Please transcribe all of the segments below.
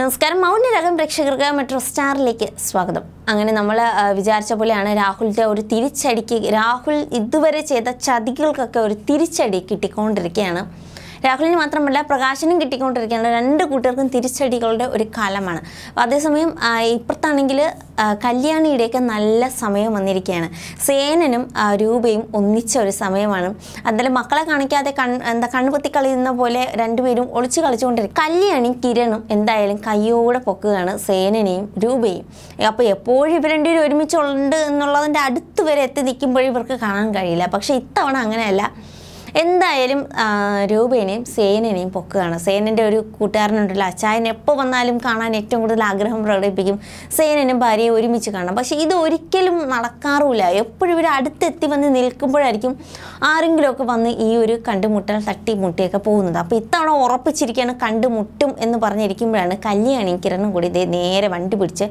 നമസ്കാരം മൗന രാഗം പ്രേക്ഷകർക്ക് മെട്രോ സ്റ്റാറിലേക്ക് സ്വാഗതം. അങ്ങനെ നമ്മൾ വിചാരിച്ച പോലെയാണ് രാഹുലിന്റെ ഒരു തിരിച്ചടിക്ക് രാഹുൽ ഇതുവരെ ചെയ്ത ചതികൾക്കൊക്കെ ഒരു തിരിച്ചടി കിട്ടിക്കൊണ്ടിരിക്കുകയാണ്. രാഹുലിന് മാത്രമല്ല പ്രകാശനും കിട്ടിക്കൊണ്ടിരിക്കുകയാണ്. രണ്ട് കൂട്ടർക്കും തിരിച്ചടികളുടെ ഒരു കാലമാണ്. അതേസമയം ഇപ്പുറത്താണെങ്കിൽ കല്യാണിയുടെയൊക്കെ നല്ല സമയം വന്നിരിക്കുകയാണ്. സേനനും രൂപയും ഒന്നിച്ച ഒരു സമയമാണ്. അതിൽ മക്കളെ കാണിക്കാതെ കണ്ണുപൊത്തി കളിയുന്ന പോലെ രണ്ടുപേരും ഒളിച്ചു കളിച്ചുകൊണ്ടിരിക്കും. കല്യാണി കിരണും എന്തായാലും കയ്യോടെ പൊക്കുകയാണ് സേനനെയും രൂപയും. അപ്പോൾ എപ്പോഴും ഇവർ രണ്ടുപേരും ഒരുമിച്ചുണ്ട് എന്നുള്ളതിൻ്റെ അടുത്ത് വരെ എത്തി നിൽക്കുമ്പോഴും ഇവർക്ക് കാണാൻ കഴിയില്ല. പക്ഷേ ഇത്തവണ അങ്ങനെയല്ല. എന്തായാലും രൂപേനെയും സേനനെയും പൊക്കുകയാണ്. സേനൻ്റെ ഒരു കൂട്ടുകാരനുണ്ടല്ലോ അച്ചായൻ, എപ്പോൾ വന്നാലും കാണാൻ ഏറ്റവും കൂടുതൽ ആഗ്രഹം പ്രകടിപ്പിക്കും. സേനനും ഭാര്യയെ ഒരുമിച്ച് കാണാം. പക്ഷേ ഇത് ഒരിക്കലും നടക്കാറുമില്ല. എപ്പോഴും ഇവർ അടുത്തെത്തി വന്ന് നിൽക്കുമ്പോഴായിരിക്കും ആരെങ്കിലുമൊക്കെ വന്ന് ഈ ഒരു കണ്ടുമുട്ടൽ തട്ടിമുട്ടിയൊക്കെ പോകുന്നത്. അപ്പോൾ ഇത്തവണ ഉറപ്പിച്ചിരിക്കുകയാണ് കണ്ടുമുട്ടും എന്ന് പറഞ്ഞിരിക്കുമ്പോഴാണ് കല്യാണിയും കിരണും കൂടി ഇതേ നേരെ വണ്ടി പിടിച്ച്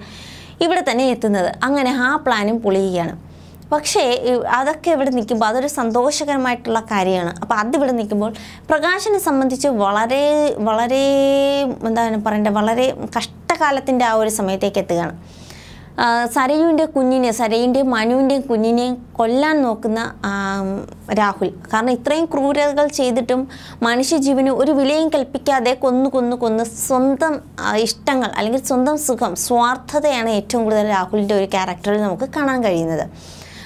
ഇവിടെ തന്നെ എത്തുന്നത്. അങ്ങനെ ആ പ്ലാനും പൊളിയുകയാണ്. പക്ഷേ അതൊക്കെ ഇവിടെ നിൽക്കുമ്പോൾ അതൊരു സന്തോഷകരമായിട്ടുള്ള കാര്യമാണ്. അപ്പോൾ അതിവിടെ നിൽക്കുമ്പോൾ പ്രകാശനെ സംബന്ധിച്ച് വളരെ വളരെ എന്താണ് പറയേണ്ടത്, വളരെ കഷ്ടകാലത്തിൻ്റെ ആ ഒരു സമയത്തേക്ക് എത്തുകയാണ്. സരയുവിൻ്റെ കുഞ്ഞിനെ, സരയുൻ്റെയും മനുവിൻ്റെയും കുഞ്ഞിനെ കൊല്ലാൻ നോക്കുന്ന രാഹുൽ. കാരണം ഇത്രയും ക്രൂരതകൾ ചെയ്തിട്ടും മനുഷ്യജീവന് ഒരു വിലയും കൽപ്പിക്കാതെ കൊന്നു സ്വന്തം ഇഷ്ടങ്ങൾ അല്ലെങ്കിൽ സ്വന്തം സുഖം, സ്വാർത്ഥതയാണ് ഏറ്റവും കൂടുതൽ രാഹുലിൻ്റെ ഒരു ക്യാരക്ടറിൽ നമുക്ക് കാണാൻ കഴിയുന്നത്.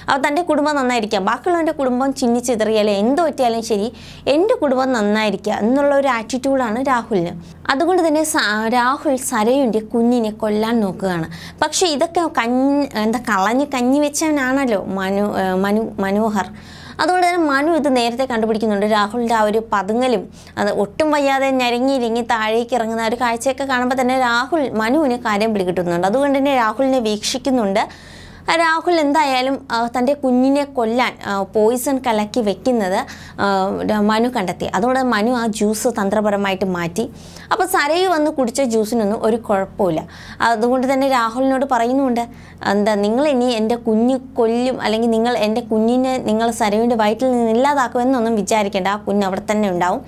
അപ്പോൾ തൻ്റെ കുടുംബം നന്നായിരിക്കാം, ബാക്കിയുള്ളവൻ്റെ കുടുംബം ചിന്നിച്ചിതറിയാലേ, എന്ത് പറ്റിയാലും ശരി എൻ്റെ കുടുംബം നന്നായിരിക്കുക എന്നുള്ള ഒരു ആറ്റിറ്റ്യൂഡാണ് രാഹുലിന്. അതുകൊണ്ട് തന്നെ രാഹുൽ സരയുൻ്റെ കുഞ്ഞിനെ കൊല്ലാൻ നോക്കുകയാണ്. പക്ഷേ ഇതൊക്കെ കളഞ്ഞ് കഞ്ഞി വെച്ചവനാണല്ലോ മനോഹർ. അതുകൊണ്ട് തന്നെ മനു ഇത് നേരത്തെ കണ്ടുപിടിക്കുന്നുണ്ട്. രാഹുലിൻ്റെ ആ ഒരു പതുങ്ങലും അത് ഒട്ടും വയ്യാതെ ഞരങ്ങിയിരങ്ങി താഴേക്ക് ഇറങ്ങുന്ന ഒരു കാഴ്ചയൊക്കെ കാണുമ്പോൾ തന്നെ രാഹുൽ മനുവിന് കാര്യം പിടികിട്ടുന്നുണ്ട്. അതുകൊണ്ട് തന്നെ രാഹുലിനെ വീക്ഷിക്കുന്നുണ്ട്. രാഹുൽ എന്തായാലും തൻ്റെ കുഞ്ഞിനെ കൊല്ലാൻ പോയിസൺ കലക്കി വെക്കുന്നത് മനു കണ്ടെത്തി. അതുകൊണ്ട് മനു ആ ജ്യൂസ് തന്ത്രപരമായിട്ട് മാറ്റി. അപ്പോൾ സരയു വന്ന് കുടിച്ച ജ്യൂസിനൊന്നും ഒരു കുഴപ്പമില്ല. അതുകൊണ്ട് തന്നെ രാഹുലിനോട് പറയുന്നുണ്ട്, എന്താ നിങ്ങൾ ഇനി എൻ്റെ കുഞ്ഞ് കൊല്ലും അല്ലെങ്കിൽ നിങ്ങൾ എൻ്റെ കുഞ്ഞിനെ നിങ്ങൾ സരയുവിൻ്റെ വയറ്റിൽ നിന്ന് ഇല്ലാതാക്കുമെന്നൊന്നും വിചാരിക്കേണ്ട, ആ കുഞ്ഞ് അവിടെ തന്നെ ഉണ്ടാവും.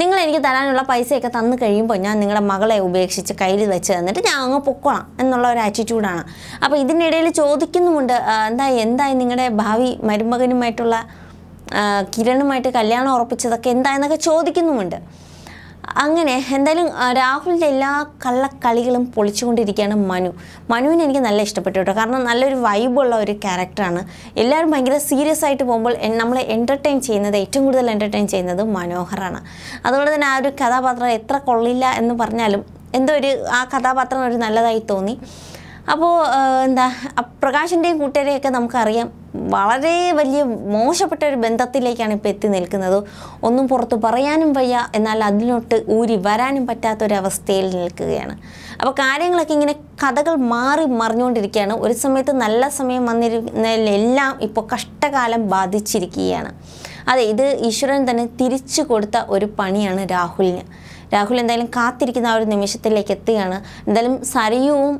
നിങ്ങൾ എനിക്ക് തരാനുള്ള പൈസയൊക്കെ തന്നു കഴിയുമ്പോൾ ഞാൻ നിങ്ങളുടെ മകളെ ഉപേക്ഷിച്ച് കയ്യിൽ വെച്ച് തന്നിട്ട് ഞാൻ അങ്ങ് പൊക്കോളാം എന്നുള്ള ഒരു ആറ്റിറ്റ്യൂഡാണ്. അപ്പോൾ ഇതിനിടയിൽ ചോദിക്കുന്നുമുണ്ട്, എന്തായി നിങ്ങളുടെ ഭാവി മരുമകനുമായിട്ടുള്ള കിരണുമായിട്ട് കല്യാണം ഉറപ്പിച്ചതൊക്കെ എന്തായെന്നൊക്കെ ചോദിക്കുന്നുമുണ്ട്. അങ്ങനെ എന്തായാലും രാഹുലിൻ്റെ എല്ലാ കള്ളക്കളികളും പൊളിച്ചുകൊണ്ടിരിക്കുകയാണ് മനുവിനെ എനിക്ക് നല്ല ഇഷ്ടപ്പെട്ടു കേട്ടോ. കാരണം നല്ലൊരു വൈബുള്ള ഒരു ക്യാരക്ടറാണ്. എല്ലാവരും ഭയങ്കര സീരിയസ് ആയിട്ട് പോകുമ്പോൾ നമ്മളെ എൻ്റർടൈൻ ചെയ്യുന്നത്, ഏറ്റവും കൂടുതൽ എൻ്റർടൈൻ ചെയ്യുന്നത് മനോഹറാണ്. അതുകൊണ്ട് തന്നെ ആ ഒരു കഥാപാത്രം എത്ര കൊള്ളില്ല എന്ന് പറഞ്ഞാലും എന്തോ ഒരു ആ കഥാപാത്രം ഒരു നല്ലതായി തോന്നി. അപ്പോൾ പ്രകാശിൻ്റെയും കൂട്ടരെയൊക്കെ നമുക്കറിയാം വളരെ വലിയ മോശപ്പെട്ട ഒരു ബന്ധത്തിലേക്കാണ് ഇപ്പോൾ എത്തി നിൽക്കുന്നത്. ഒന്നും പുറത്ത് പറയാനും വയ്യ, എന്നാൽ അതിനോട്ട് ഊരി വരാനും പറ്റാത്തൊരവസ്ഥയിൽ നിൽക്കുകയാണ്. അപ്പോൾ കാര്യങ്ങളൊക്കെ ഇങ്ങനെ കഥകൾ മറിഞ്ഞുകൊണ്ടിരിക്കുകയാണ്. ഒരു സമയത്ത് നല്ല സമയം വന്നിരുന്നതിലെല്ലാം ഇപ്പോൾ കഷ്ടകാലം ബാധിച്ചിരിക്കുകയാണ്. അതെ, ഇത് ഈശ്വരൻ തന്നെ തിരിച്ചു കൊടുത്ത ഒരു പണിയാണ് രാഹുലിന്. രാഹുൽ എന്തായാലും കാത്തിരിക്കുന്ന ആ ഒരു നിമിഷത്തിലേക്ക് എത്തുകയാണ്. എന്തായാലും സരയുവും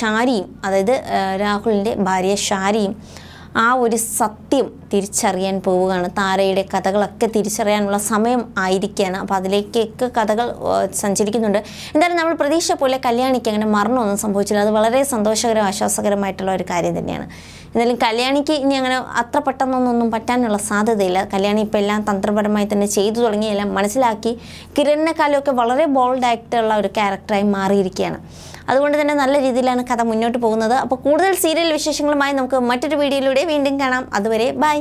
ഷാരിയും, അതായത് രാഹുലിൻ്റെ ഭാര്യ ഷാരിയും ആ ഒരു സത്യം തിരിച്ചറിയാൻ പോവുകയാണ്. താരയുടെ കഥകളൊക്കെ തിരിച്ചറിയാനുള്ള സമയം ആയിരിക്കുകയാണ്. അപ്പോൾ അതിലേക്കൊക്കെ കഥകൾ സഞ്ചരിക്കുന്നുണ്ട്. എന്തായാലും നമ്മൾ പ്രതീക്ഷ പോലെ കല്യാണിക്ക് അങ്ങനെ മരണമൊന്നും സംഭവിച്ചില്ല. അത് വളരെ സന്തോഷകരവും ആശ്വാസകരമായിട്ടുള്ള ഒരു കാര്യം തന്നെയാണ്. എന്തായാലും കല്യാണിക്ക് ഇനി അങ്ങനെ അത്ര പെട്ടെന്നൊന്നും പറ്റാനുള്ള സാധ്യതയില്ല. കല്യാണി ഇപ്പോൾ എല്ലാം തന്ത്രപരമായി തന്നെ ചെയ്തു തുടങ്ങി, എല്ലാം മനസ്സിലാക്കി. കിരണിനെക്കാലമൊക്കെ വളരെ ബോൾഡായിട്ടുള്ള ഒരു ക്യാരക്ടറായി മാറിയിരിക്കുകയാണ്. അതുകൊണ്ട് തന്നെ നല്ല രീതിയിലാണ് കഥ മുന്നോട്ട് പോകുന്നത്. അപ്പോൾ കൂടുതൽ സീരിയൽ വിശേഷങ്ങളുമായി നമുക്ക് മറ്റൊരു വീഡിയോയിലൂടെ വീണ്ടും കാണാം. അതുവരെ ബൈ.